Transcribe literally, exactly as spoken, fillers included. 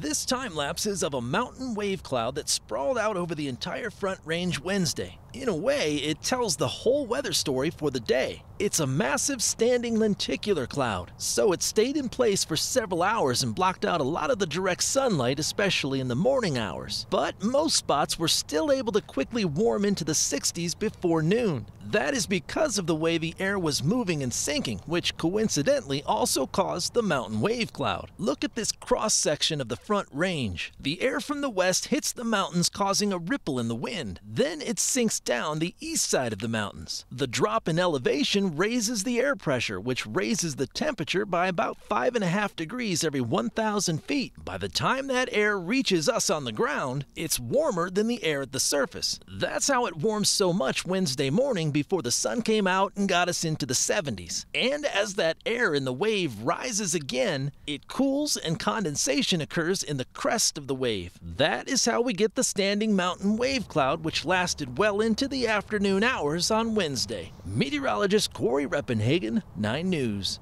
This time lapse is of a mountain wave cloud that sprawled out over the entire Front Range Wednesday. In a way, it tells the whole weather story for the day. It's a massive standing lenticular cloud, so it stayed in place for several hours and blocked out a lot of the direct sunlight, especially in the morning hours. But most spots were still able to quickly warm into the sixties before noon. That is because of the way the air was moving and sinking, which coincidentally also caused the mountain wave cloud. Look at this cross-section of the Front Range. The air from the west hits the mountains, causing a ripple in the wind. Then it sinks down the east side of the mountains. The drop in elevation raises the air pressure, which raises the temperature by about five and a half degrees every one thousand feet. By the time that air reaches us on the ground, it's warmer than the air at the surface. That's how it warmed so much Wednesday morning before the sun came out and got us into the seventies. And as that air in the wave rises again, it cools and condensation occurs in the crest of the wave. That is how we get the standing mountain wave cloud, which lasted well into the afternoon hours on Wednesday. Meteorologist Cory Reppenhagen, Nine News.